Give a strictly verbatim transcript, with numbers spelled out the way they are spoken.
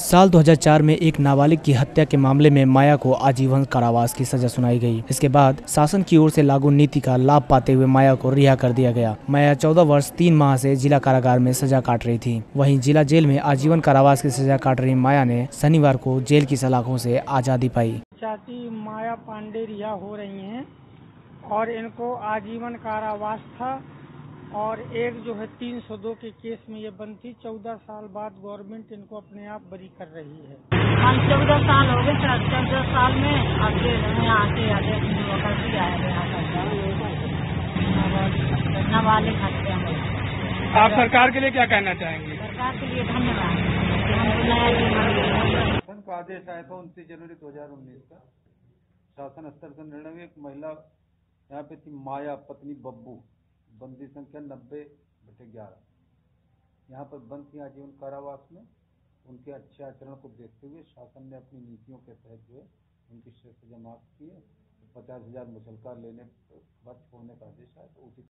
साल दो हज़ार चार में एक नाबालिग की हत्या के मामले में माया को आजीवन कारावास की सजा सुनाई गई। इसके बाद शासन की ओर से लागू नीति का लाभ पाते हुए माया को रिहा कर दिया गया। माया चौदह वर्ष तीन माह से जिला कारागार में सजा काट रही थी। वहीं जिला जेल में आजीवन कारावास की सजा काट रही माया ने शनिवार को जेल की सलाखों से आजादी पाई। चाची माया पांडे रिहा हो रही है और इनको आजीवन कारावास था और एक जो है तीन सौ दो के केस में ये बंद थी। चौदह साल बाद गवर्नमेंट इनको अपने आप बरी कर रही है। हम चौदह साल हो गए, चौदह साल में अब जेल में आके आदेश दिया है नाबालिग हत्या। आप सरकार के लिए क्या कहना चाहेंगे? सरकार के लिए धन्यवाद। को आदेश आया था उनतीस जनवरी दो हजार उन्नीस का शासन स्तर का निर्णय। एक महिला यहाँ पे थी माया पत्नी बब्बू, बंदी संख्या नब्बे बटे ग्यारह यहाँ पर बंद थी आजीवन कारावास में। उनके अच्छे आचरण को देखते हुए शासन ने अपनी नीतियों के तहत जो है उनकी सजा माफ की है। पचास हजार मुचलका लेने पर छोड़ने का आदेश आया। तो उसी